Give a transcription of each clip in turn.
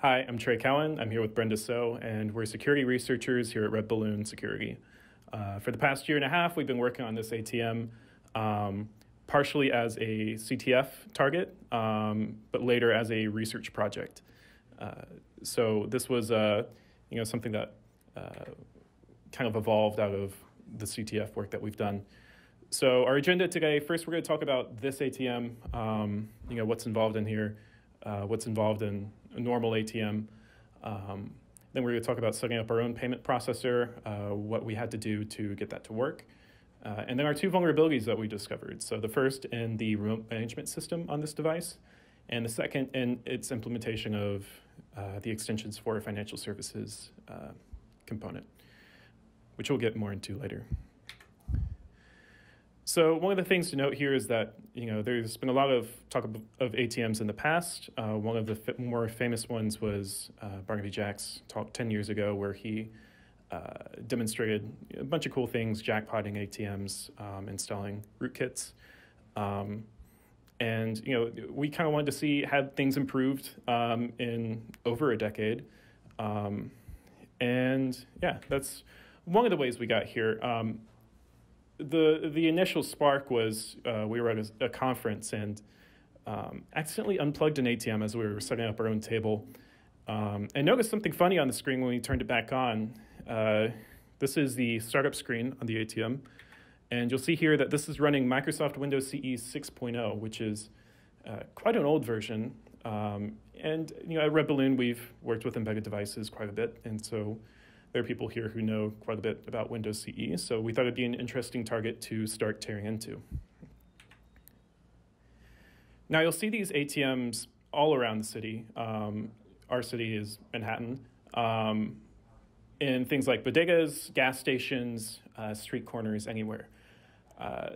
Hi, I'm Trey Keown. I'm here with Brenda So, and we're security researchers here at Red Balloon Security. For the past year and a half, we've been working on this ATM partially as a CTF target, but later as a research project. So this was something that kind of evolved out of the CTF work that we've done. So our agenda today, first we're going to talk about this ATM, what's involved in here, what's involved in a normal ATM. Then we're going to talk about setting up our own payment processor, what we had to do to get that to work, and then our two vulnerabilities that we discovered. So the first in the remote management system on this device, and the second in its implementation of the extensions for financial services component, which we'll get more into later. So one of the things to note here is that there's been a lot of talk of ATMs in the past. One of the more famous ones was Barnaby Jack's talk 10 years ago, where he demonstrated a bunch of cool things, jackpotting ATMs, installing rootkits. And we kind of wanted to see had things improved in over a decade. And yeah, that's one of the ways we got here. The initial spark was we were at a conference and accidentally unplugged an ATM as we were setting up our own table, and noticed something funny on the screen when we turned it back on. This is the startup screen on the ATM, and you'll see here that this is running Microsoft Windows CE 6.0, which is quite an old version. And at Red Balloon, we've worked with embedded devices quite a bit, and so there are people here who know quite a bit about Windows CE, so we thought it'd be an interesting target to start tearing into. Now you'll see these ATMs all around the city. Our city is Manhattan, in things like bodegas, gas stations, street corners, anywhere.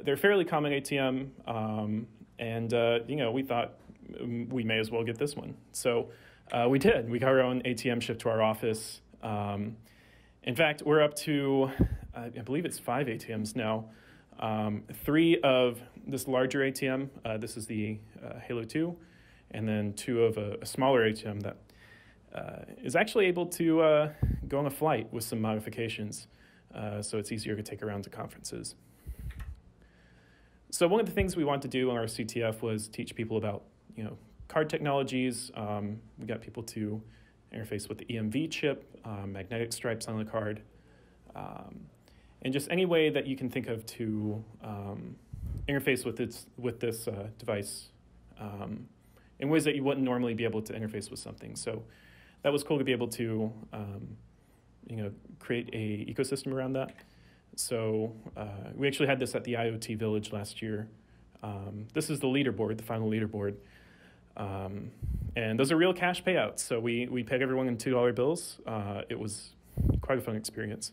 They're a fairly common ATM, and we thought we may as well get this one. So we did. We got our own ATM shipped to our office. In fact, we're up to, I believe it's 5 ATMs now. 3 of this larger ATM, this is the Halo 2, and then 2 of a smaller ATM that is actually able to go on a flight with some modifications, so it's easier to take around to conferences. So one of the things we wanted to do on our CTF was teach people about card technologies. We got people to interface with the EMV chip, magnetic stripes on the card, and just any way that you can think of to interface with this device in ways that you wouldn't normally be able to interface with something. So that was cool to be able to create a ecosystem around that. So we actually had this at the IoT Village last year. This is the leaderboard, the final leaderboard. And those are real cash payouts. So we paid everyone in $2 bills. It was quite a fun experience.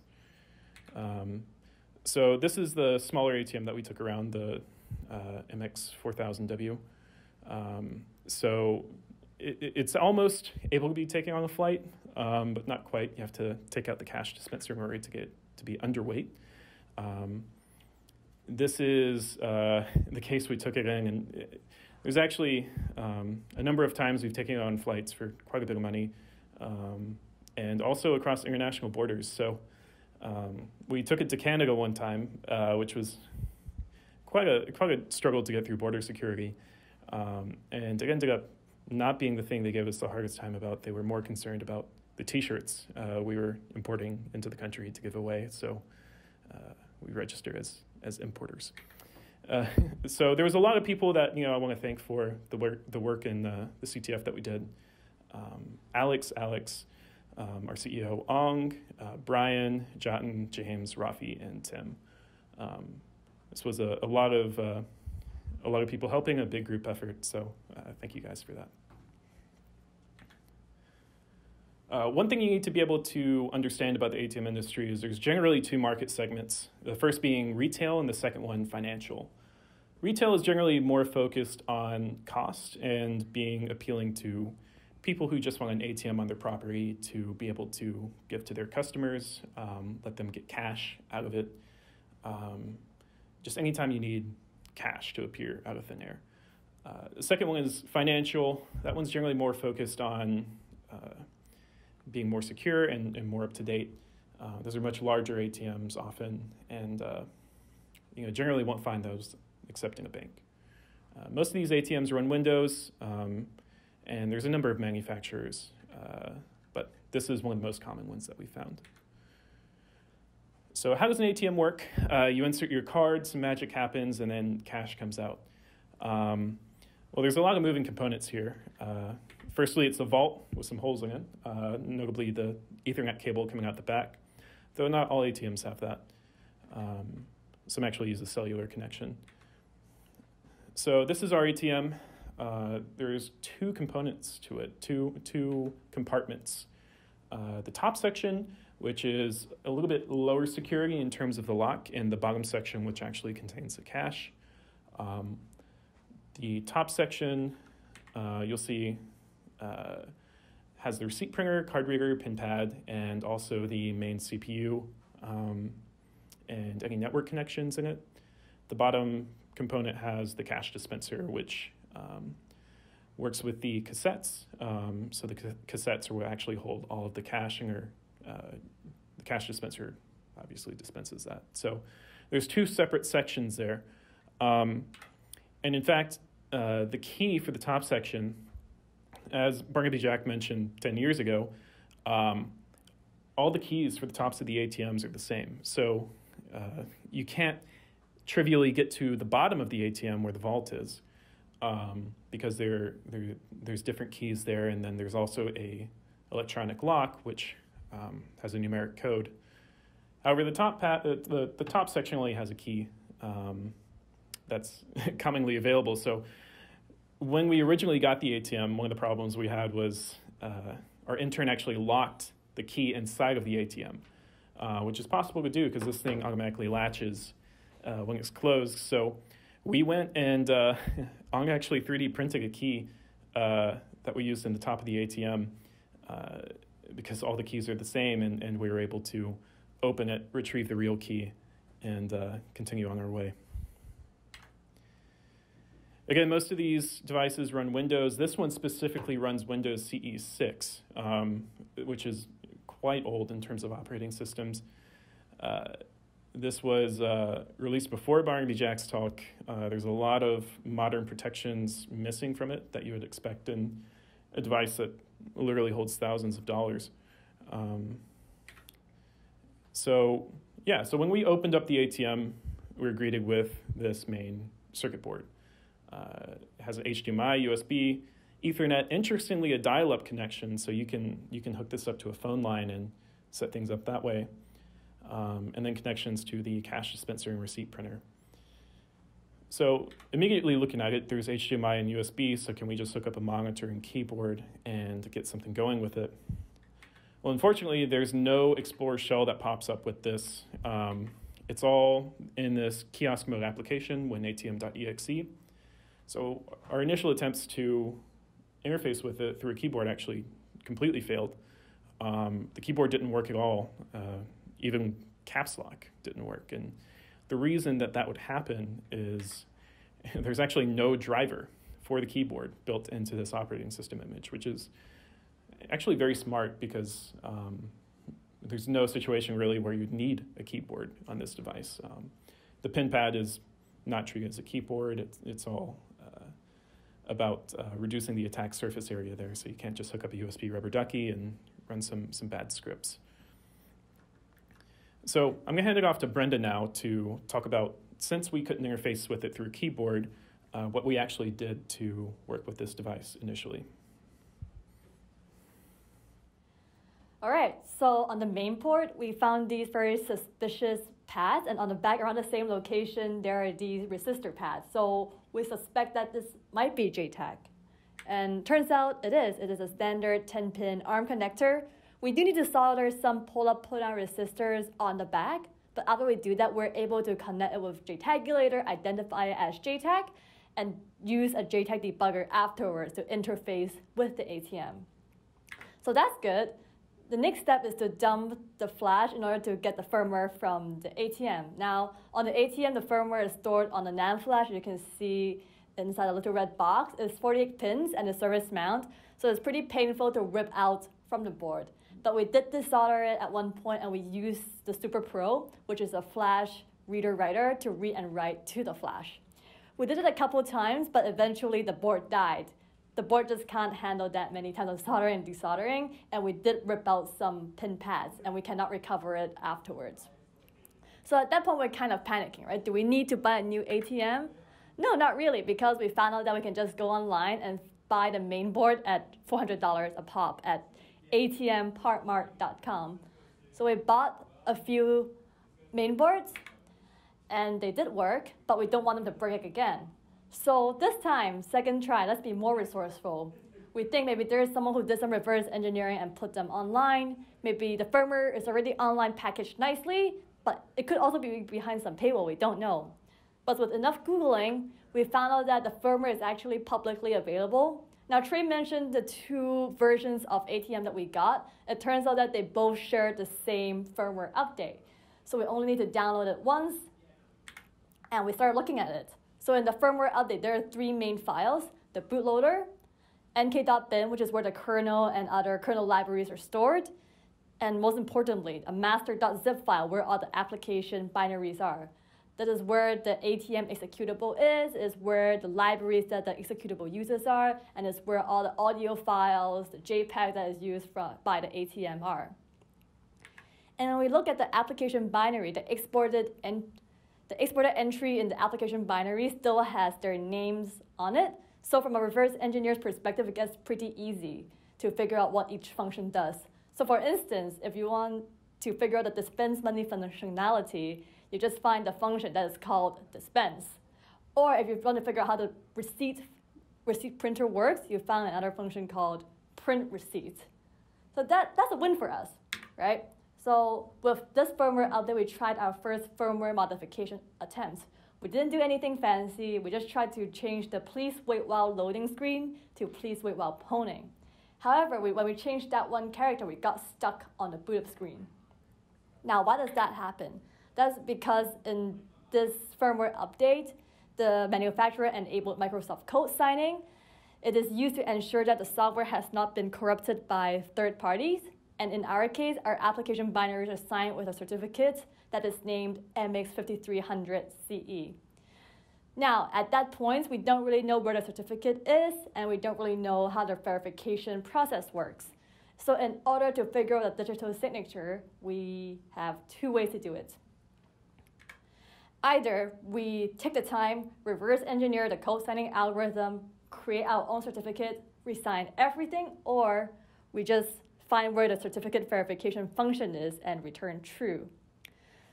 So this is the smaller ATM that we took around, the MX4000W. So it's almost able to be taken on a flight, but not quite. You have to take out the cash dispenser in order to get it to be underweight. This is the case we took it in, and there's actually a number of times we've taken on flights for quite a bit of money, and also across international borders. So we took it to Canada one time, which was quite a struggle to get through border security, and it ended up not being the thing they gave us the hardest time about. They were more concerned about the T-shirts we were importing into the country to give away. So we registered as importers. So there was a lot of people that I want to thank for the work in the CTF that we did. Alex, our CEO Ong, Brian, Jotin, James, Rafi, and Tim. This was a lot of people helping, a big group effort. So thank you guys for that. One thing you need to be able to understand about the ATM industry is there's generally 2 market segments, the first being retail and the second one financial. Retail is generally more focused on cost and being appealing to people who just want an ATM on their property to be able to give to their customers, let them get cash out of it, just anytime you need cash to appear out of thin air. The second one is financial. That one's generally more focused on being more secure and more up to date. Those are much larger ATMs often, and generally won't find those except in a bank. Most of these ATMs run Windows, and there's a number of manufacturers, but this is one of the most common ones that we found. So how does an ATM work? You insert your card, some magic happens, and then cash comes out. Well, there's a lot of moving components here. Firstly, it's a vault with some holes in it, notably the Ethernet cable coming out the back, though not all ATMs have that. Some actually use a cellular connection. So this is our ATM. There's two components to it, two compartments. The top section, which is a little bit lower security in terms of the lock, and the bottom section, which actually contains the cash. The top section, you'll see, has the receipt printer, card reader, pin pad, and also the main CPU and any network connections in it. The bottom component has the cash dispenser, which works with the cassettes. So the cassettes are what actually hold all of the cash, and the cash dispenser obviously dispenses that. So there's two separate sections there. And in fact, the key for the top section, as Barnaby Jack mentioned 10 years ago, all the keys for the tops of the ATMs are the same. So you can't trivially get to the bottom of the ATM where the vault is, because there's different keys there, and then there's also a electronic lock, which has a numeric code. However, the top section only has a key that's commonly available. So when we originally got the ATM, one of the problems we had was our intern actually locked the key inside of the ATM, which is possible to do because this thing automatically latches when it's closed. So we went and Ong actually 3D printed a key that we used in the top of the ATM because all the keys are the same, and we were able to open it, retrieve the real key, and continue on our way. Again, most of these devices run Windows. This one specifically runs Windows CE 6, which is quite old in terms of operating systems. This was released before Barnaby Jack's talk. There's a lot of modern protections missing from it that you would expect in a device that literally holds thousands of dollars. So yeah, so when we opened up the ATM, we were greeted with this main circuit board. It has an HDMI, USB, Ethernet, interestingly a dial-up connection, so you can hook this up to a phone line and set things up that way, and then connections to the cash dispenser and receipt printer. So immediately looking at it, there's HDMI and USB, so can we just hook up a monitor and keyboard and get something going with it? Well, unfortunately, there's no Explorer shell that pops up with this. It's all in this kiosk mode application, winatm.exe. So our initial attempts to interface with it through a keyboard actually completely failed. The keyboard didn't work at all. Even caps lock didn't work. And the reason that that would happen is there's actually no driver for the keyboard built into this operating system image, which is actually very smart because there's no situation really where you'd need a keyboard on this device. The pin pad is not treated as a keyboard. It's all about reducing the attack surface area there, so you can't just hook up a USB rubber ducky and run some bad scripts. So I'm going to hand it off to Brenda now to talk about, since we couldn't interface with it through keyboard, what we actually did to work with this device initially. All right, so on the main port, we found these very suspicious pads, and on the back around the same location, there are these resistor pads. So we suspect that this might be JTAG. And turns out it is. It is a standard 10-pin ARM connector. We do need to solder some pull-up, pull-down resistors on the back, but after we do that, we're able to connect it with JTAGulator, identify it as JTAG, and use a JTAG debugger afterwards to interface with the ATM. So that's good. The next step is to dump the flash in order to get the firmware from the ATM. Now, on the ATM, the firmware is stored on the NAND flash. You can see inside a little red box is 48 pins and a service mount, so it's pretty painful to rip out from the board. But we did desolder it at one point, and we used the Super Pro, which is a flash reader writer, to read and write to the flash. We did it a couple times, but eventually the board died. The board just can't handle that many times of soldering and desoldering, and we did rip out some pin pads, and we cannot recover it afterwards. So at that point, we're kind of panicking, right? Do we need to buy a new ATM? No, not really, because we found out that we can just go online and buy the main board at $400 a pop at ATMPartmark.com. So we bought a few main boards, and they did work, but we don't want them to break again. So this time, second try, let's be more resourceful. We think maybe there is someone who did some reverse engineering and put them online. Maybe the firmware is already online packaged nicely, but it could also be behind some paywall, we don't know. But with enough Googling, we found out that the firmware is actually publicly available. Now, Trey mentioned the two versions of ATM that we got. It turns out that they both share the same firmware update. So we only need to download it once, and we started looking at it. So in the firmware update, there are three main files: the bootloader, nk.bin, which is where the kernel and other kernel libraries are stored, and most importantly, a master.zip file where all the application binaries are. That is where the ATM executable is where the libraries that the executable uses are, and is where all the audio files, the JPEG that is used by the ATM are. And when we look at the application binary, the exported entry in the application binary still has their names on it. So from a reverse engineer's perspective, it gets pretty easy to figure out what each function does. So for instance, if you want to figure out the dispense money functionality, you just find the function that is called dispense. Or if you want to figure out how the receipt printer works, you found another function called print receipt. So that's a win for us, right? So with this firmware update, we tried our first firmware modification attempt. We didn't do anything fancy. We just tried to change the please wait while loading screen to please wait while poning. However, when we changed that one character, we got stuck on the boot up screen. Now, why does that happen? That's because in this firmware update, the manufacturer enabled Microsoft code signing. It is used to ensure that the software has not been corrupted by third parties. And in our case, our application binaries are signed with a certificate that is named MX5300CE. Now, at that point, we don't really know where the certificate is, and we don't really know how the verification process works. So in order to figure out the digital signature, we have two ways to do it. Either we take the time, reverse engineer the code signing algorithm, create our own certificate, resign everything, or we just find where the certificate verification function is and return true.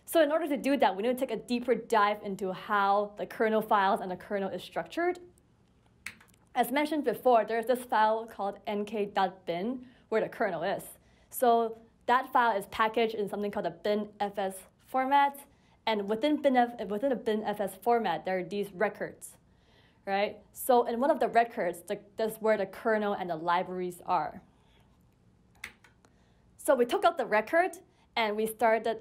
So in order to do that, we need to take a deeper dive into how the kernel files and the kernel is structured. As mentioned before, there's this file called nk.bin where the kernel is. So that file is packaged in something called a binfs format, and within a binfs format, there are these records, right? So in one of the records, that's where the kernel and the libraries are. So we took out the record, and we started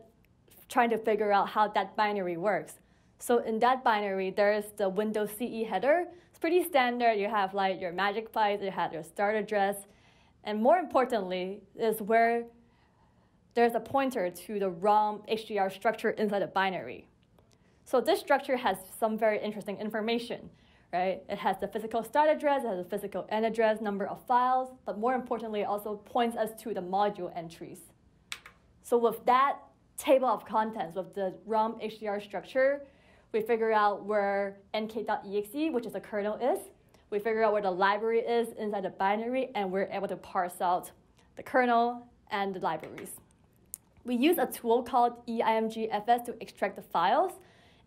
trying to figure out how that binary works. So in that binary, there's the Windows CE header. It's pretty standard. You have like your magic bytes, you have your start address, and more importantly is where there's a pointer to the ROM HDR structure inside a binary. So this structure has some very interesting information, right? It has the physical start address, it has the physical end address, number of files, but more importantly, it also points us to the module entries. So with that table of contents, with the ROM HDR structure, we figure out where nk.exe, which is the kernel, is. We figure out where the library is inside the binary, and we're able to parse out the kernel and the libraries. We use a tool called EIMGFS to extract the files.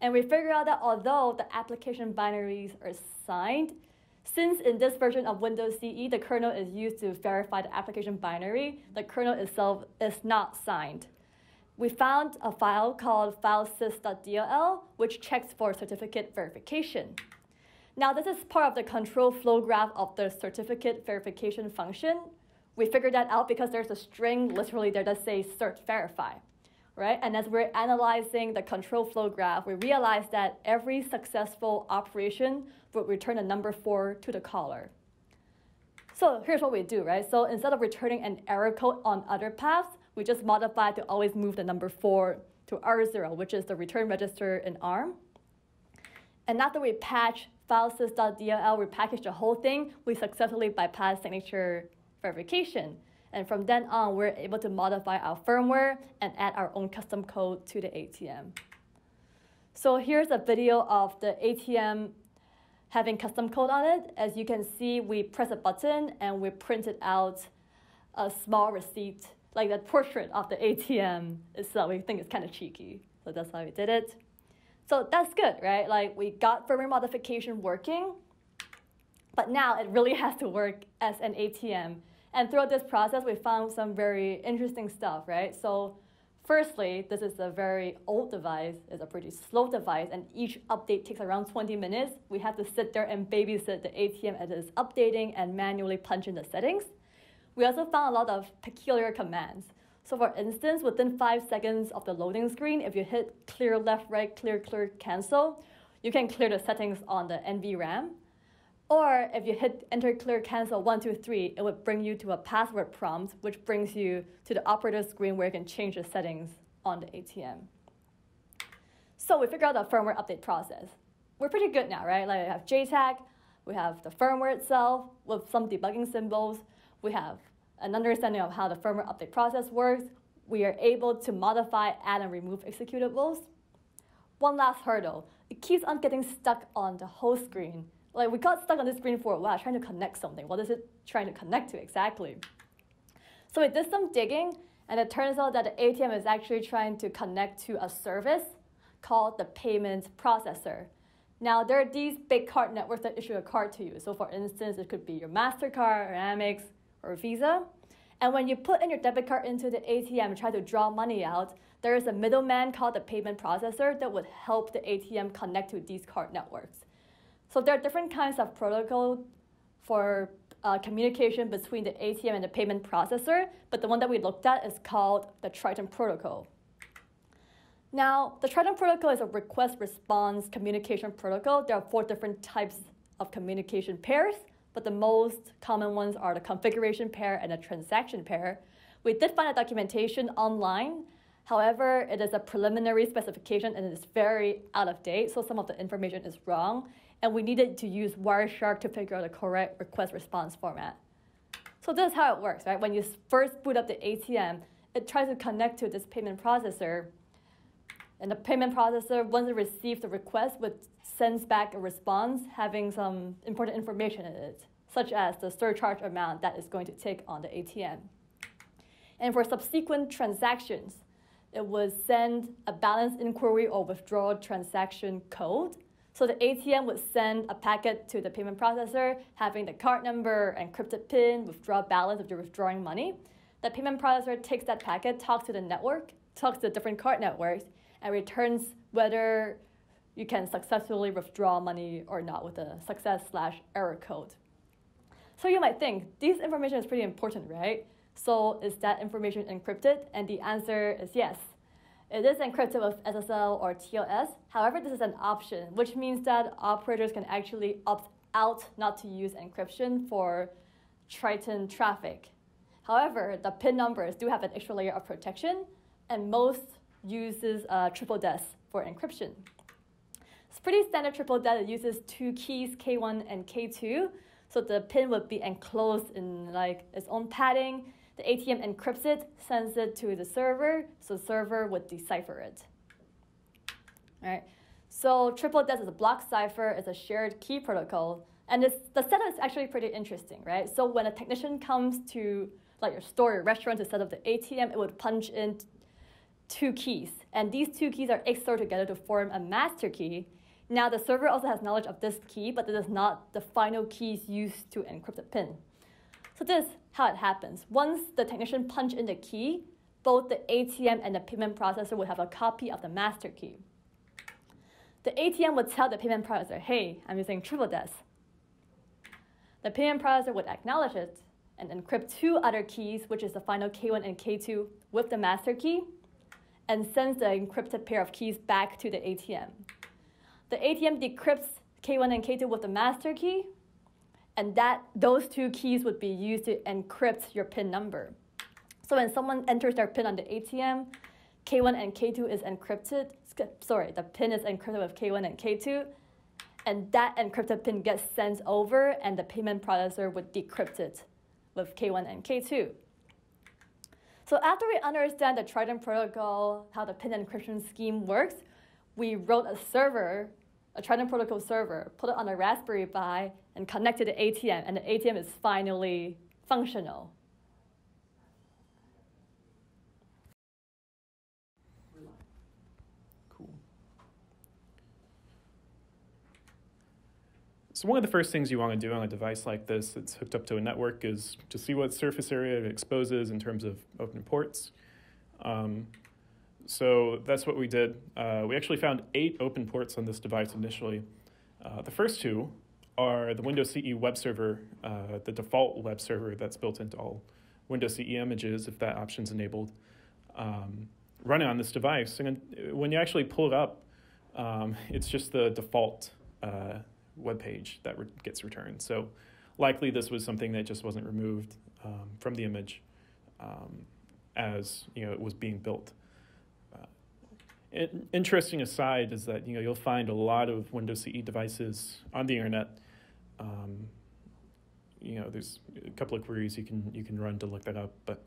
And we figure out that although the application binaries are signed, since in this version of Windows CE, the kernel is used to verify the application binary, the kernel itself is not signed. We found a file called filesys.dll, which checks for certificate verification. Now, this is part of the control flow graph of the certificate verification function. We figured that out because there's a string literally there that says cert verify. right? And as we're analyzing the control flow graph, we realize that every successful operation would return a number 4 to the caller. So here's what we do, right? So instead of returning an error code on other paths, we just modify to always move the number 4 to R0, which is the return register in ARM. And after we patch filesys.dll, we package the whole thing, we successfully bypass signature verification. And from then on, we're able to modify our firmware and add our own custom code to the ATM. So here's a video of the ATM having custom code on it. As you can see, we press a button and we printed out a small receipt, like that portrait of the ATM itself. We think it's kind of cheeky, so that's why we did it. So that's good, right? Like, we got firmware modification working, but now it really has to work as an ATM. And throughout this process, we found some very interesting stuff, right? So firstly, this is a very old device. It's a pretty slow device, and each update takes around 20 minutes. We have to sit there and babysit the ATM as it's updating and manually punch in the settings. We also found a lot of peculiar commands. So for instance, within 5 seconds of the loading screen, if you hit clear left, right, clear, clear, cancel, you can clear the settings on the NVRAM. Or if you hit enter, clear, cancel 1, 2, 3, it would bring you to a password prompt, which brings you to the operator screen where you can change the settings on the ATM. So we figured out the firmware update process. We're pretty good now, right? Like, we have JTAG, we have the firmware itself with some debugging symbols, we have an understanding of how the firmware update process works. We are able to modify, add, and remove executables. One last hurdle, it keeps on getting stuck on the whole screen. Like, we got stuck on this screen for a while trying to connect something. What is it trying to connect to exactly? So we did some digging, and it turns out that the ATM is actually trying to connect to a service called the payment processor. Now, there are these big card networks that issue a card to you. So for instance, it could be your MasterCard or Amex or Visa. And when you put in your debit card into the ATM and try to draw money out, there is a middleman called the payment processor that would help the ATM connect to these card networks. So there are different kinds of protocol for communication between the ATM and the payment processor, but the one that we looked at is called the Triton Protocol. Now, the Triton Protocol is a request-response communication protocol. There are 4 different types of communication pairs, but the most common ones are the configuration pair and the transaction pair. We did find a documentation online. However, it is a preliminary specification and it is very out of date, so some of the information is wrong. And we needed to use Wireshark to figure out the correct request-response format. So this is how it works, right? When you first boot up the ATM, it tries to connect to this payment processor. And the payment processor, once it receives the request, would send back a response having some important information in it, such as the surcharge amount that is going to take on the ATM. And for subsequent transactions, it would send a balance inquiry or withdrawal transaction code. So the ATM would send a packet to the payment processor having the card number, encrypted PIN, withdraw balance if you're withdrawing money. The payment processor takes that packet, talks to the network, talks to different card networks, and returns whether you can successfully withdraw money or not with a success/error code. So you might think, this information is pretty important, right? So is that information encrypted? And the answer is yes. It is encrypted with SSL or TLS. However, this is an option, which means that operators can actually opt out not to use encryption for Triton traffic. However, the PIN numbers do have an extra layer of protection, and most uses triple-DES for encryption. It's pretty standard triple-DES. It uses 2 keys, K1 and K2, so the PIN would be enclosed in like its own padding. The ATM encrypts it, sends it to the server, so the server would decipher it. All right. So triple-DES is a block cipher, it's a shared key protocol, and the setup is actually pretty interesting, right? So when a technician comes to like your store or restaurant to set up the ATM, it would punch in 2 keys, and these 2 keys are XORed together to form a master key. Now the server also has knowledge of this key, but this is not the final keys used to encrypt the PIN. So this is how it happens. Once the technician punched in the key, both the ATM and the payment processor would have a copy of the master key. The ATM would tell the payment processor, hey, I'm using triple-DES. The payment processor would acknowledge it and encrypt 2 other keys, which is the final K1 and K2 with the master key. and sends the encrypted pair of keys back to the ATM. The ATM decrypts K1 and K2 with the master key, and those two keys would be used to encrypt your PIN number. So when someone enters their PIN on the ATM, K1 and K2 is encrypted. Sorry, the PIN is encrypted with K1 and K2, and that encrypted PIN gets sent over, and the payment processor would decrypt it with K1 and K2. So after we understand the Triton protocol, how the PIN encryption scheme works, we wrote a server, a Triton protocol server, put it on a Raspberry Pi, and connected to the ATM, and the ATM is finally functional. Cool. So one of the first things you want to do on a device like this that's hooked up to a network is to see what surface area it exposes in terms of open ports. So that's what we did. We actually found 8 open ports on this device initially. The first two are the Windows CE web server, the default web server that's built into all Windows CE images, if that option's enabled, running on this device. And when you actually pull it up, it's just the default web page that gets returned. So likely this was something that just wasn't removed from the image as it was being built. Interesting aside is that you'll find a lot of Windows CE devices on the internet. There's a couple of queries you can run to look that up, but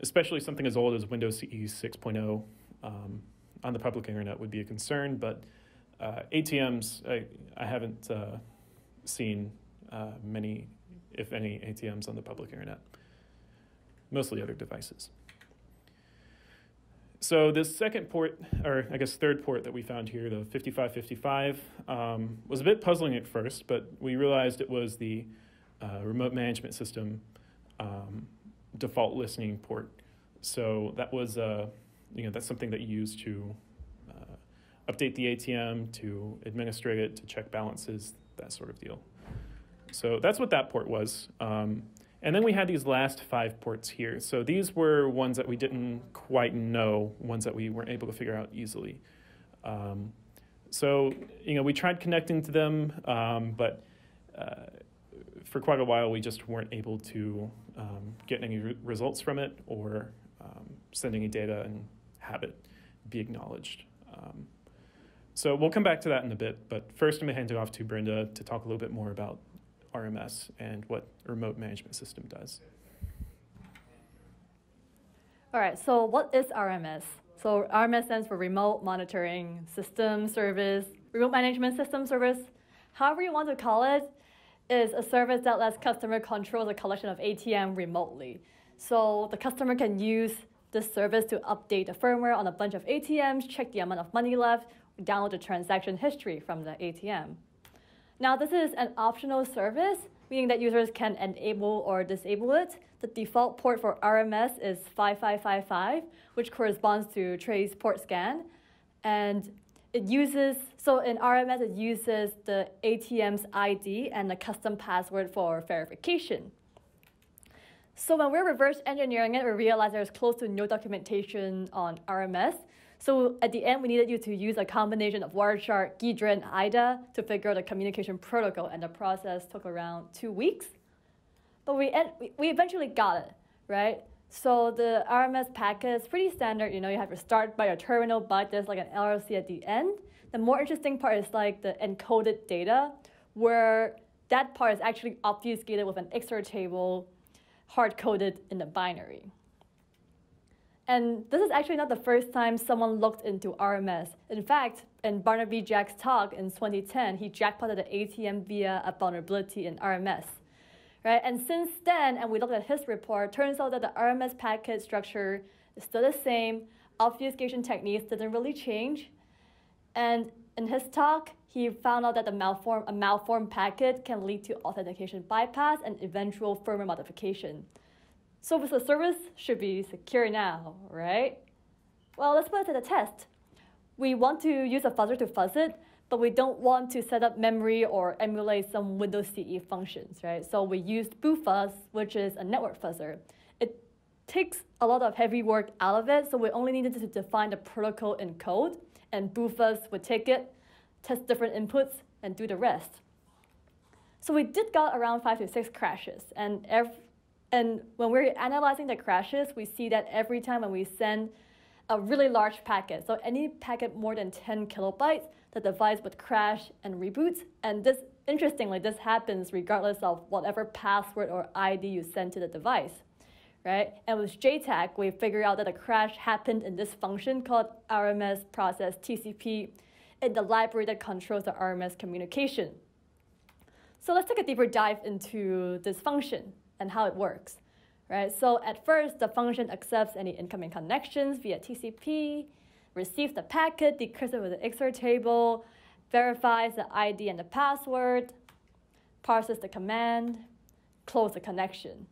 especially something as old as Windows CE 6.0 on the public internet would be a concern. But ATMs, I haven't seen many, if any, ATMs on the public internet. Mostly other devices. So this second port, or I guess third port that we found here, the 5555, was a bit puzzling at first, but we realized it was the remote management system default listening port. So that was, that's something that you use to update the ATM, to administrate it, to check balances, that sort of deal. So that's what that port was. And then we had these last 5 ports here. So these were ones that we didn't quite know, ones that we weren't able to figure out easily. So we tried connecting to them, but for quite a while we just weren't able to get any results from it or send any data and have it be acknowledged. So we'll come back to that in a bit, but first I'm gonna hand it off to Brenda to talk a little bit more about RMS and what remote management system does. All right, so what is RMS? So RMS stands for Remote Monitoring System Service, Remote Management System Service, however you want to call it, is a service that lets customer control the collection of ATM remotely. So the customer can use this service to update the firmware on a bunch of ATMs, check the amount of money left, download the transaction history from the ATM. Now, this is an optional service, meaning that users can enable or disable it. The default port for RMS is 5555, which corresponds to Trey's port scan. And it uses, so in RMS, it uses the ATM's ID and a custom password for verification. So when we're reverse engineering it, we realized there's close to no documentation on RMS. So at the end, we needed you to use a combination of Wireshark, Ghidra, and IDA to figure out the communication protocol, and the process took around 2 weeks. But we eventually got it, right? So the RMS packet is pretty standard. You have your start by your terminal, but there's like an LRC at the end. The more interesting part is like the encoded data, where that part is actually obfuscated with an XOR table hard-coded in the binary. And this is actually not the first time someone looked into RMS. In fact, in Barnaby Jack's talk in 2010, he jackpotted the ATM via a vulnerability in RMS. Right? And since then, and we looked at his report, turns out that the RMS packet structure is still the same. Obfuscation techniques didn't really change. And in his talk, he found out that a malformed packet can lead to authentication bypass and eventual firmware modification. So the service should be secure now, right? Well, let's put it to the test. We want to use a fuzzer to fuzz it, but we don't want to set up memory or emulate some Windows CE functions, right? So we used BooFuzz, which is a network fuzzer. It takes a lot of heavy work out of it, so we only needed to define the protocol in code, and BooFuzz would take it, test different inputs, and do the rest. So we did got around 5 to 6 crashes, and when we're analyzing the crashes, we see that every time when we send a really large packet, so any packet more than 10 kilobytes, the device would crash and reboot. And this, interestingly, this happens regardless of whatever password or ID you send to the device, right? And with JTAG, we figured out that a crash happened in this function called RMS process TCP in the library that controls the RMS communication. So let's take a deeper dive into this function and how it works, right? So at first, the function accepts any incoming connections via TCP, receives the packet, decrypts it with the XOR table, verifies the ID and the password, parses the command, closes the connection.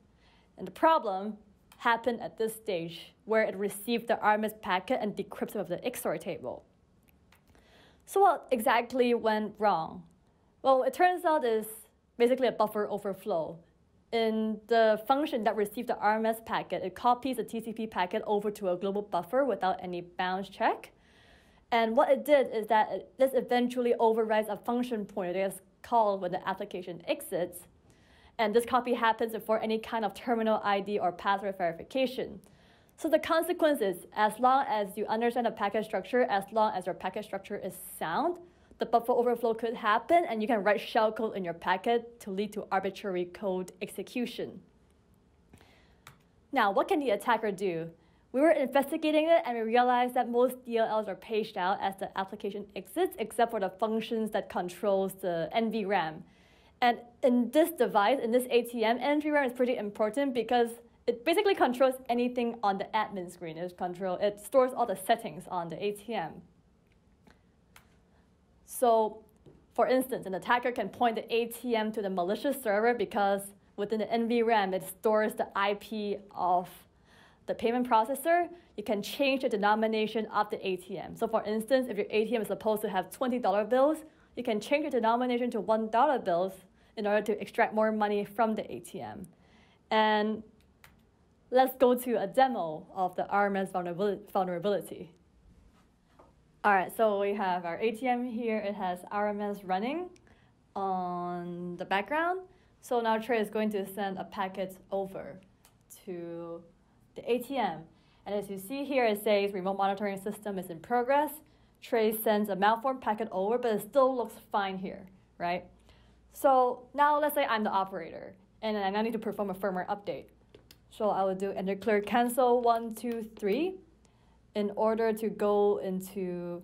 And the problem happened at this stage where it received the RMS packet and decrypts it with the XOR table. So what exactly went wrong? Well, it turns out it's basically a buffer overflow. In the function that received the RMS packet, it copies the TCP packet over to a global buffer without any bounds check. And what it did is that this eventually overrides a function pointer that is called when the application exits. And this copy happens before any kind of terminal ID or password verification. So the consequence is, as long as you understand the packet structure, as long as your packet structure is sound, the buffer overflow could happen, and you can write shellcode in your packet to lead to arbitrary code execution. Now, what can the attacker do? We were investigating it, and we realized that most DLLs are paged out as the application exits, except for the functions that controls the NVRAM. And in this device, in this ATM, NVRAM is pretty important because it basically controls anything on the admin screen. It stores all the settings on the ATM. So, for instance, an attacker can point the ATM to the malicious server because within the NVRAM, it stores the IP of the payment processor. You can change the denomination of the ATM. So, for instance, if your ATM is supposed to have $20 bills, you can change the denomination to $1 bills in order to extract more money from the ATM. And let's go to a demo of the RMS vulnerability. All right, so we have our ATM here. It has RMS running on the background. So now Trey is going to send a packet over to the ATM. And as you see here, it says remote monitoring system is in progress. Trey sends a malformed packet over, but it still looks fine here, right? So now let's say I'm the operator, and I now need to perform a firmware update. So I will do enter clear cancel 1, 2, 3. In order to go into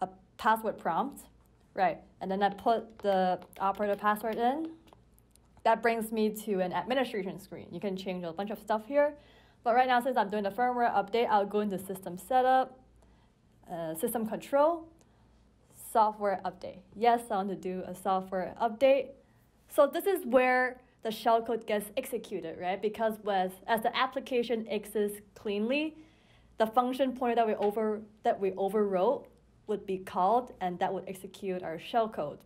a password prompt, right? And then I put the operator password in. That brings me to an administration screen. You can change a bunch of stuff here. But right now, since I'm doing the firmware update, I'll go into system setup, system control, software update. Yes, I want to do a software update. So this is where the shellcode gets executed, right? Because as the application exits cleanly, the function pointer that we overwrote would be called, and that would execute our shellcode.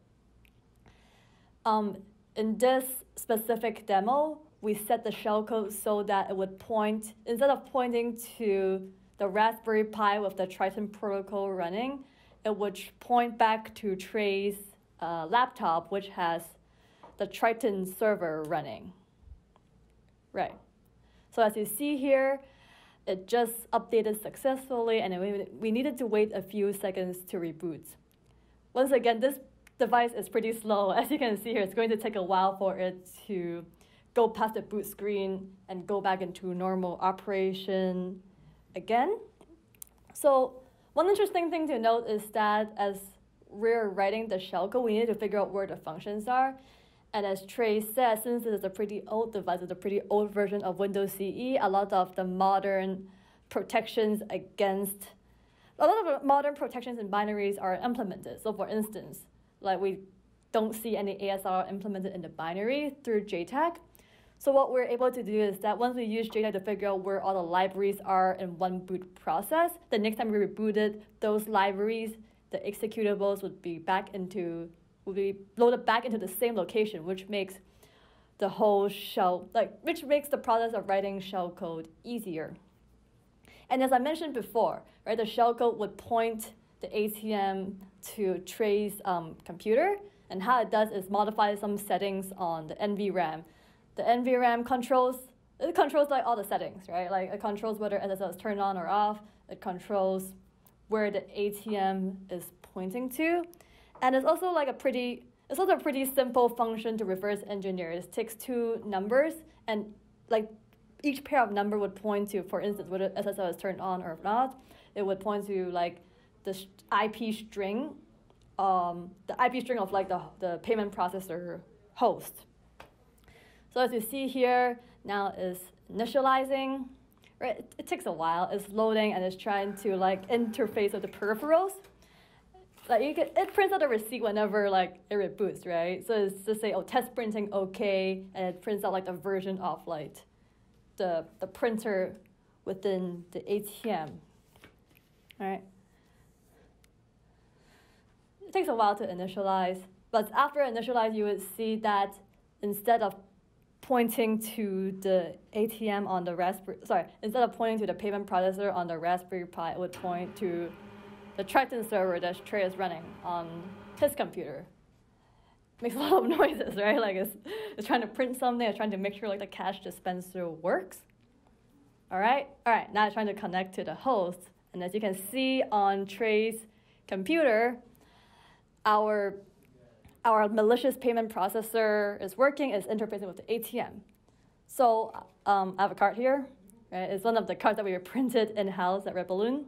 In this specific demo, we set the shellcode so that it would point, instead of pointing to the Raspberry Pi with the Triton protocol running, it would point back to Trey's laptop, which has the Triton server running. Right. So as you see here, it just updated successfully, and we needed to wait a few seconds to reboot. Once again, this device is pretty slow. As you can see here, it's going to take a while for it to go past the boot screen and go back into normal operation again. So one interesting thing to note is that as we're writing the shellcode, we need to figure out where the functions are. And as Trey said, since this is a pretty old device, it's a pretty old version of Windows CE, a lot of modern protections and binaries are implemented. So for instance, like we don't see any ASR implemented in the binary through JTAG. So what we're able to do is that once we use JTAG to figure out where all the libraries are in one boot process, the next time we rebooted those libraries, the executables would be loaded back into the same location, which makes the whole shell, which makes the process of writing shellcode easier. And as I mentioned before, right, the shellcode would point the ATM to Trey's computer, and how it does is modify some settings on the NVRAM. The NVRAM controls like all the settings, right? Like it controls whether SSL is turned on or off. It controls where the ATM is pointing to, and it's also like a pretty simple function to reverse engineer. It takes two numbers, and like each pair of number would point to, for instance, whether SSL is turned on or not. It would point to like the IP string, of like the payment processor host. So as you see here, now is initializing, right? It takes a while. It's loading and it's trying to like interface with the peripherals. Like it prints out a receipt whenever like it reboots, right? So it's just say, oh, test printing okay, and it prints out like the version of like the printer within the ATM. All right. It takes a while to initialize, but after initialize, you would see that instead of pointing to the ATM on the instead of pointing to the payment processor on the Raspberry Pi, it would point to the Triton server that Trey is running on his computer. Makes a lot of noises, right? Like it's trying to print something, it's trying to make sure like the cash dispenser works. All right. Now it's trying to connect to the host, and as you can see on Trey's computer, our malicious payment processor is working, is interfacing with the ATM. So I have a card here, right? It's one of the cards that we printed in-house at Red Balloon.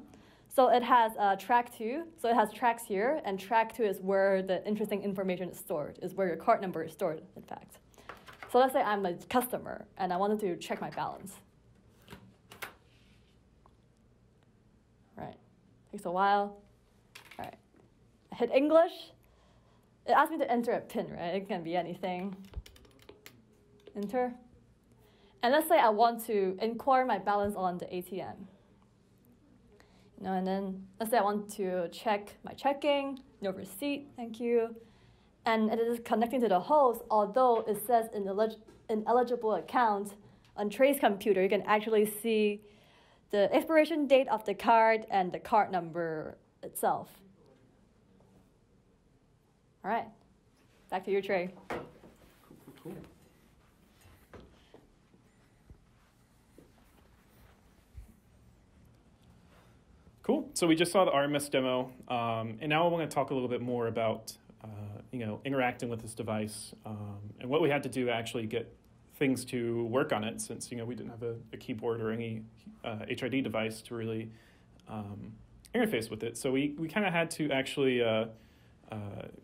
So it has track 2, so it has tracks here, and track 2 is where the interesting information is stored, is where your card number is stored, in fact. So let's say I'm a customer, and I wanted to check my balance. Right, takes a while. All right, I hit English. It asked me to enter a PIN, right? It can be anything. Enter. And let's say I want to inquire my balance on the ATM. You know, and then let's say I want to check my checking, no receipt, thank you. And it is connecting to the host, although it says ineligible account. On Trey's computer, you can actually see the expiration date of the card and the card number itself. All right, back to your Trey. Cool. Cool. So we just saw the RMS demo, and now I want to talk a little bit more about interacting with this device and what we had to do to actually get things to work on it, since we didn't have a keyboard or any HID device to really interface with it. So we kind of had to actually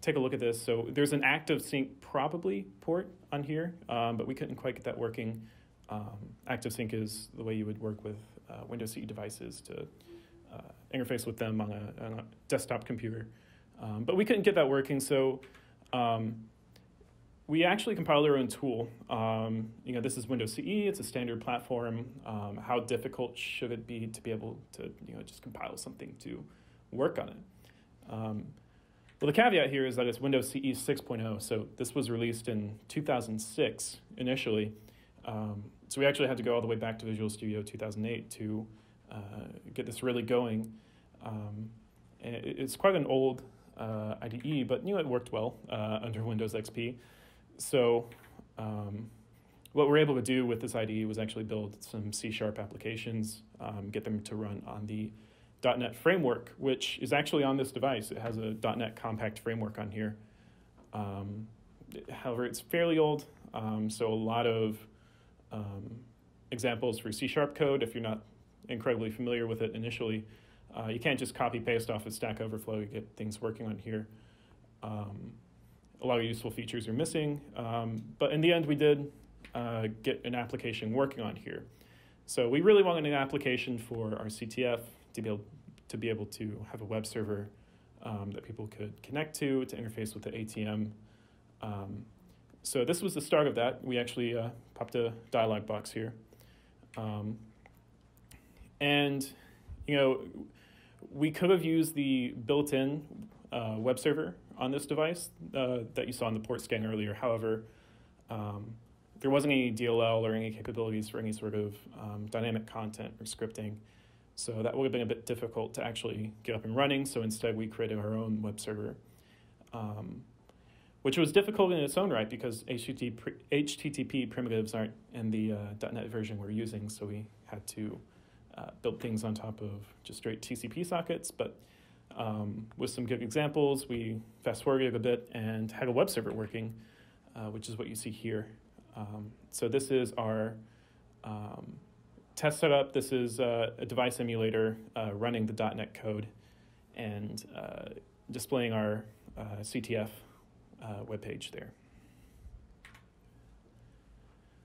take a look at this. So there's an ActiveSync probably port on here, but we couldn't quite get that working. ActiveSync is the way you would work with Windows CE devices to interface with them on a desktop computer. But we couldn't get that working, so we actually compiled our own tool. This is Windows CE, it's a standard platform. How difficult should it be to be able to just compile something to work on it? Well, the caveat here is that it's Windows CE 6.0, so this was released in 2006 initially. So we actually had to go all the way back to Visual Studio 2008 to get this really going. And it's quite an old IDE, but it worked well under Windows XP. So what we're able to do with this IDE was actually build some C# applications, get them to run on the .NET framework, which is actually on this device. It has a .NET compact framework on here. However, it's fairly old, so a lot of examples for C# code, if you're not incredibly familiar with it initially, you can't just copy-paste off of Stack Overflow to get things working on here. A lot of useful features are missing, but in the end, we did get an application working on here. So we really wanted an application for our CTF, to be able to have a web server that people could connect to interface with the ATM. So this was the start of that. We actually popped a dialog box here. We could have used the built-in web server on this device that you saw in the port scan earlier. However, there wasn't any DLL or any capabilities for any sort of dynamic content or scripting. So that would have been a bit difficult to actually get up and running. So instead we created our own web server, which was difficult in its own right because HTTP primitives aren't in the .NET version we're using. So we had to build things on top of just straight TCP sockets. But with some good examples, we fast forwarded a bit and had a web server working, which is what you see here. So this is our test setup. This is a device emulator running the .NET code and displaying our CTF webpage there.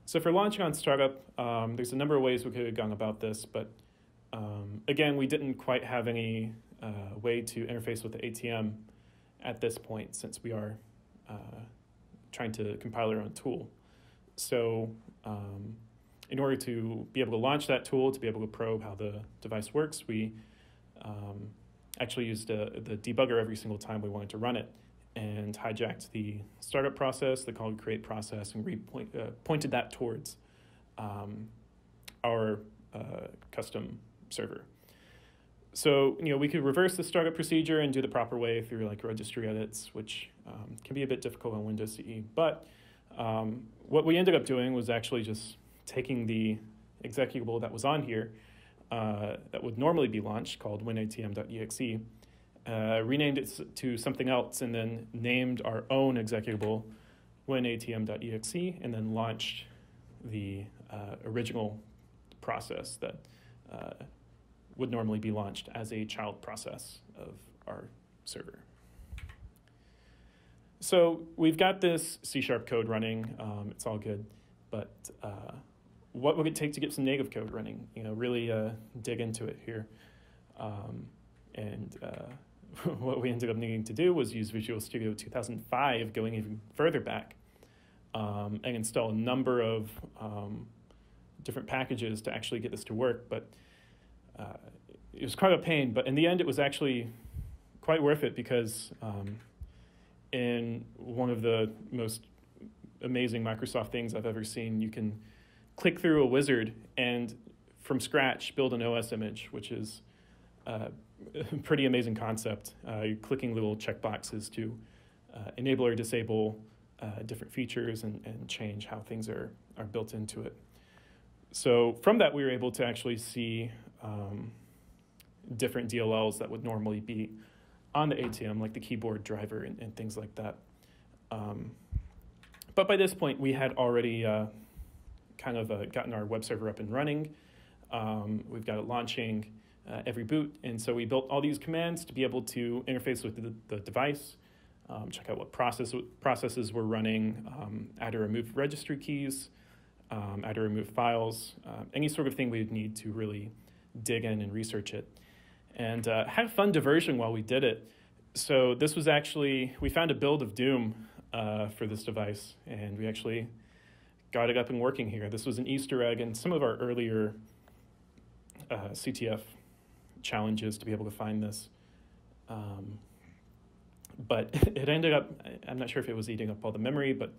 So for launching on startup, there's a number of ways we could have gone about this, but again, we didn't quite have any way to interface with the ATM at this point since we are trying to compile our own tool. So in order to be able to launch that tool, to be able to probe how the device works, we actually used the debugger every single time we wanted to run it and hijacked the startup process, the call to create process, and pointed that towards our custom server. So, you know, we could reverse the startup procedure and do the proper way through like registry edits, which can be a bit difficult on Windows CE, but what we ended up doing was actually just taking the executable that was on here that would normally be launched, called winatm.exe, renamed it to something else, and then named our own executable winatm.exe, and then launched the original process that would normally be launched as a child process of our server. So we've got this C# code running. It's all good, but what would it take to get some native code running? You know, really dig into it here. What we ended up needing to do was use Visual Studio 2005, going even further back, and install a number of different packages to actually get this to work. But it was quite a pain. But in the end, it was actually quite worth it because in one of the most amazing Microsoft things I've ever seen, you can click through a wizard and from scratch build an OS image, which is a pretty amazing concept. You're clicking little checkboxes to enable or disable different features and change how things are built into it. So from that, we were able to actually see different DLLs that would normally be on the ATM, like the keyboard driver and things like that. But by this point, we had already kind of gotten our web server up and running. We've got it launching every boot. And so we built all these commands to be able to interface with the device, check out what processes we're running, add or remove registry keys, add or remove files, any sort of thing we'd need to really dig in and research it. And had a fun diversion while we did it. So this was actually, we found a build of Doom for this device, and we actually got it up and working here. This was an Easter egg in some of our earlier CTF challenges to be able to find this. But it ended up, I'm not sure if it was eating up all the memory, but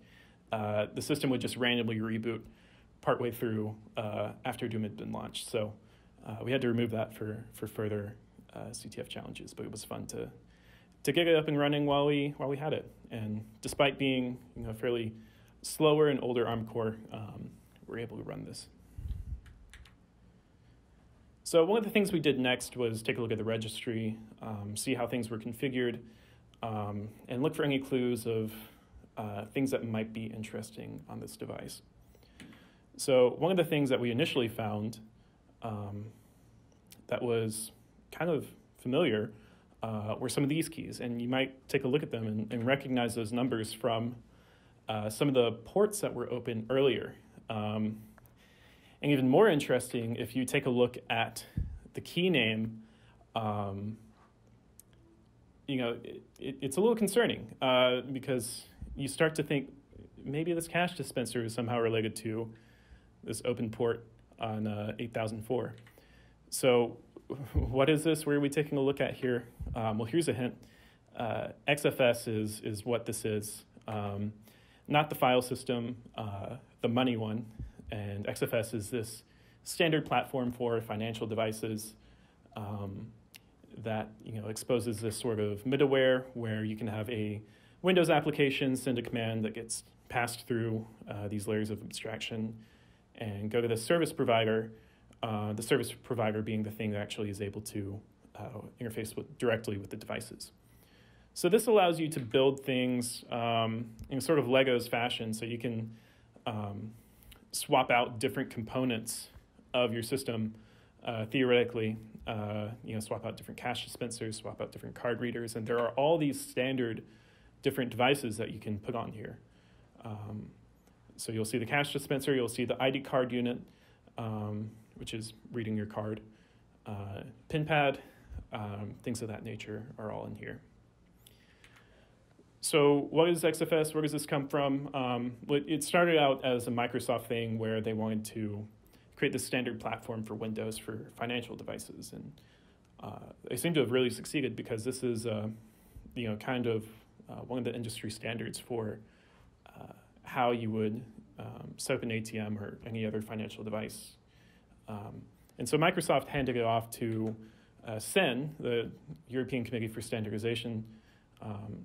the system would just randomly reboot partway through after Doom had been launched. So we had to remove that for further CTF challenges, but it was fun to get it up and running while we had it. And despite being, you know, fairly slower and older ARM core, we're able to run this. So one of the things we did next was take a look at the registry, see how things were configured, and look for any clues of things that might be interesting on this device. So one of the things that we initially found that was kind of familiar were some of these keys. And you might take a look at them and recognize those numbers from some of the ports that were open earlier. And even more interesting, if you take a look at the key name, you know, it's a little concerning because you start to think maybe this cash dispenser is somehow related to this open port on 8004. So what is this? Where are we taking a look at here? Well, here's a hint. XFS is what this is. not the file system, the money one. And XFS is this standard platform for financial devices that exposes this sort of middleware where you can have a Windows application send a command that gets passed through these layers of abstraction and go to the service provider, the service provider being the thing that actually is able to interface directly with the devices. So this allows you to build things in sort of Lego's fashion, so you can swap out different components of your system theoretically, swap out different cash dispensers, swap out different card readers, and there are all these standard different devices that you can put on here. So you'll see the cash dispenser, you'll see the ID card unit, which is reading your card, pin pad, things of that nature are all in here. So what is XFS? Where does this come from? It started out as a Microsoft thing where they wanted to create the standard platform for Windows for financial devices, and they seem to have really succeeded because this is, kind of one of the industry standards for how you would set up an ATM or any other financial device. And so Microsoft handed it off to CEN, the European Committee for Standardization,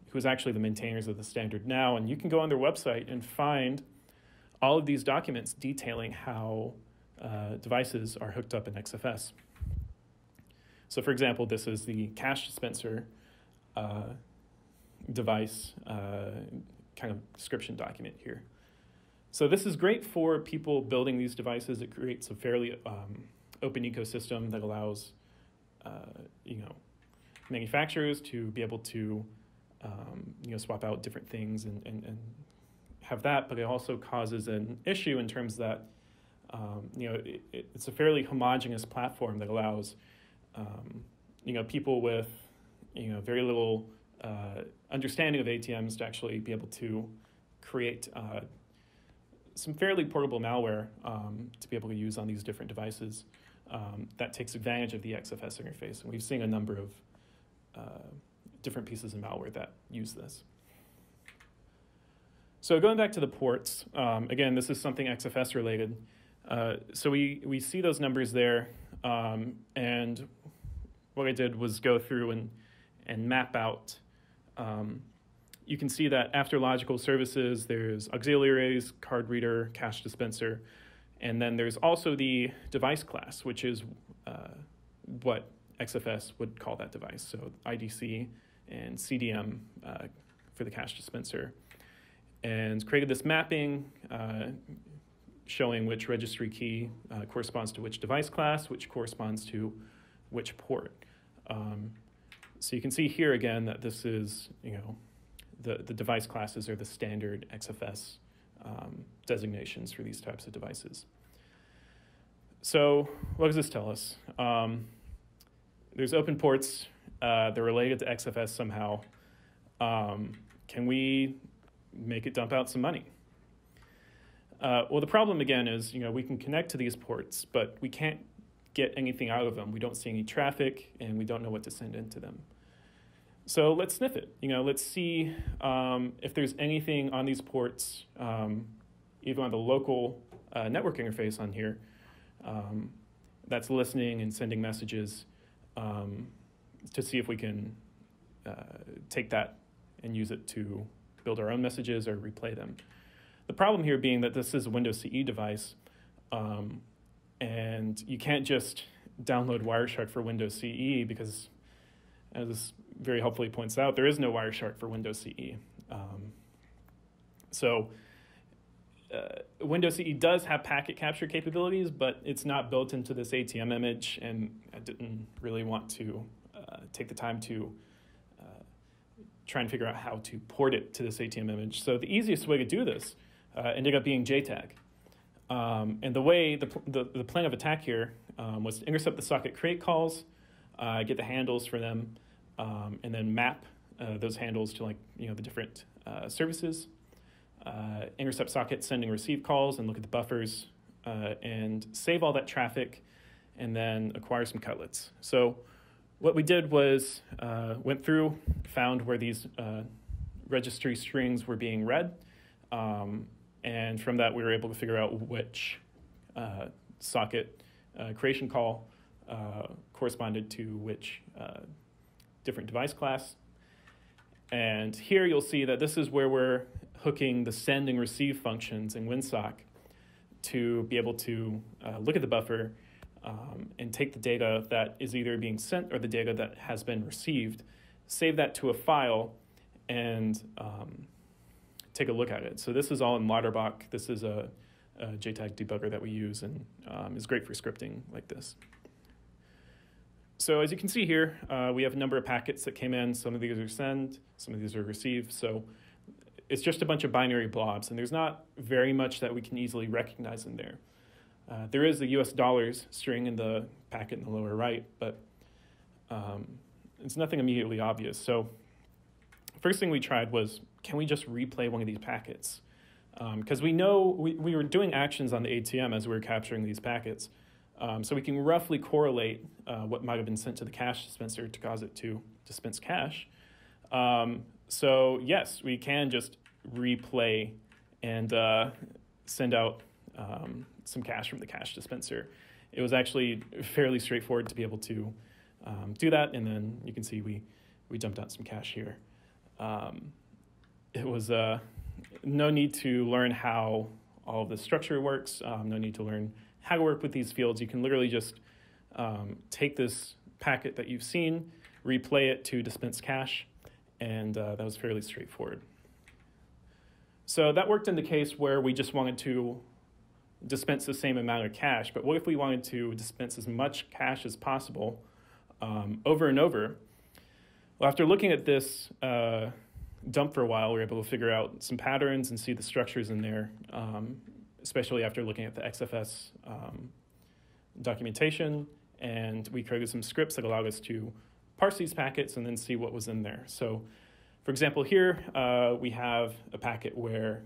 who's actually the maintainers of the standard now, and you can go on their website and find all of these documents detailing how devices are hooked up in XFS. So for example, this is the cash dispenser device kind of description document here. So this is great for people building these devices. It creates a fairly open ecosystem that allows manufacturers to be able to swap out different things and have that, but it also causes an issue in terms that it's a fairly homogeneous platform that allows people with very little understanding of ATMs to actually be able to create some fairly portable malware to be able to use on these different devices that takes advantage of the XFS interface. And we've seen a number of different pieces of malware that use this. So going back to the ports, again, this is something XFS related. So we see those numbers there, and what I did was go through and map out. You can see that after logical services, there's auxiliaries, card reader, cash dispenser, and then there's also the device class, which is what XFS would call that device. So IDC and CDM for the cash dispenser. And created this mapping showing which registry key corresponds to which device class, which corresponds to which port. So you can see here again that this is, the device classes are the standard XFS designations for these types of devices. So what does this tell us? There's open ports. They're related to XFS somehow. Can we make it dump out some money? Well, the problem again is, we can connect to these ports, but we can't get anything out of them. We don't see any traffic, and we don't know what to send into them. So let's sniff it. Let's see if there's anything on these ports, even on the local network interface on here, that's listening and sending messages to see if we can take that and use it to build our own messages or replay them. The problem here being that this is a Windows CE device, and you can't just download Wireshark for Windows CE because, as this very helpfully points out, there is no Wireshark for Windows CE. Windows CE does have packet capture capabilities, but it's not built into this ATM image, and I didn't really want to take the time to try and figure out how to port it to this ATM image. So the easiest way to do this ended up being JTAG. And the way, the plan of attack here was to intercept the socket create calls, get the handles for them, and then map those handles to the different services, intercept socket sending receive calls and look at the buffers, and save all that traffic and then acquire some cutlets. So what we did was went through, found where these registry strings were being read, And from that, we were able to figure out which socket creation call corresponded to which different device class. And here you'll see that this is where we're hooking the send and receive functions in WinSock to be able to look at the buffer and take the data that is either being sent or the data that has been received, save that to a file, and take a look at it. So this is all in Lauterbach. This is a JTAG debugger that we use and is great for scripting like this. So as you can see here, we have a number of packets that came in. Some of these are send, some of these are receive. So it's just a bunch of binary blobs, and there's not very much that we can easily recognize in there. There is the US dollars string in the packet in the lower right, but it's nothing immediately obvious. So first thing we tried was, can we just replay one of these packets? Because we know we were doing actions on the ATM as we were capturing these packets. So we can roughly correlate what might have been sent to the cash dispenser to cause it to dispense cash. So yes, we can just replay and send out some cash from the cash dispenser. It was actually fairly straightforward to be able to do that. And then you can see we dumped out some cash here. It was no need to learn how all the structure works, no need to learn how to work with these fields. You can literally just take this packet that you've seen, replay it to dispense cash, and that was fairly straightforward. So that worked in the case where we just wanted to dispense the same amount of cash, but what if we wanted to dispense as much cash as possible over and over? Well, after looking at this dump for a while, we were able to figure out some patterns and see the structures in there, especially after looking at the XFS documentation, and we created some scripts that allowed us to parse these packets and then see what was in there. So for example, here we have a packet where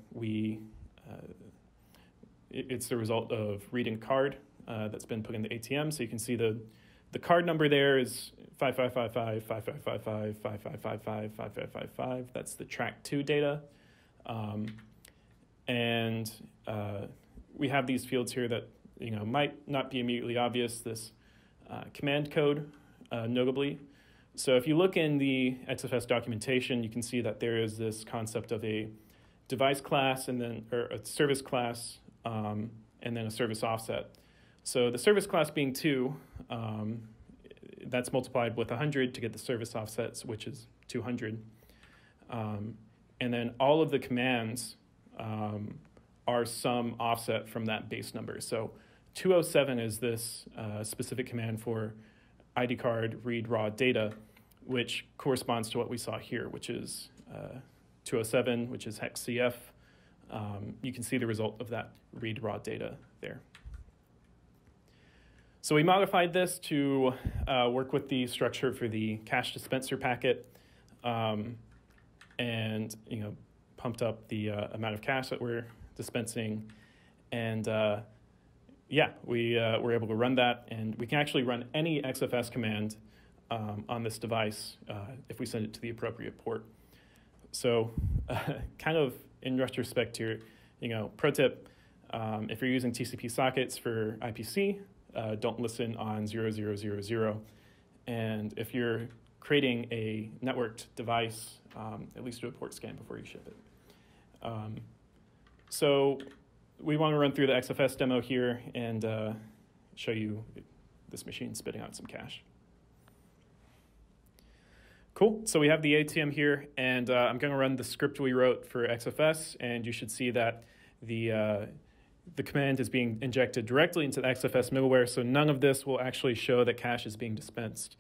it's the result of reading card that's been put in the ATM. So you can see the card number there is 5555, 5555, 5555, 5555. That's the track 2 data. And we have these fields here that might not be immediately obvious, this command code, notably. So if you look in the XFS documentation, you can see that there is this concept of a device class and then a service class and then a service offset. So the service class being 2, that's multiplied with 100 to get the service offsets, which is 200. And then all of the commands are some offset from that base number. So 207 is this specific command for ID card read raw data, which corresponds to what we saw here, which is 207, which is hex CF. You can see the result of that read raw data there. So we modified this to work with the structure for the cash dispenser packet, and pumped up the amount of cash that we're dispensing, and yeah, we were able to run that, and we can actually run any XFS command on this device if we send it to the appropriate port. So kind of in retrospect here, pro tip, if you're using TCP sockets for IPC, don't listen on 0000. And if you're creating a networked device, at least do a port scan before you ship it. So we want to run through the XFS demo here and show you this machine spitting out some cash. Cool, so we have the ATM here, and I'm going to run the script we wrote for XFS, and you should see that the command is being injected directly into the XFS middleware, so none of this will actually show that cash is being dispensed.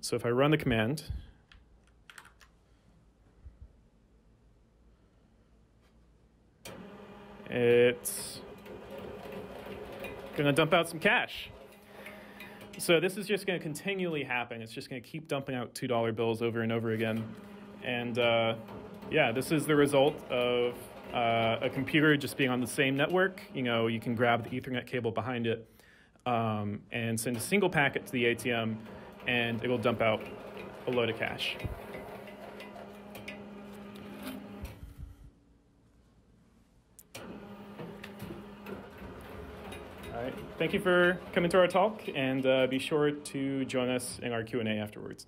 So if I run the command, it's gonna dump out some cash. So this is just gonna continually happen. It's just gonna keep dumping out $2 bills over and over again. And yeah, this is the result of a computer just being on the same network. You can grab the Ethernet cable behind it and send a single packet to the ATM, and it will dump out a load of cash. right. Thank you for coming to our talk, and be sure to join us in our Q&A afterwards.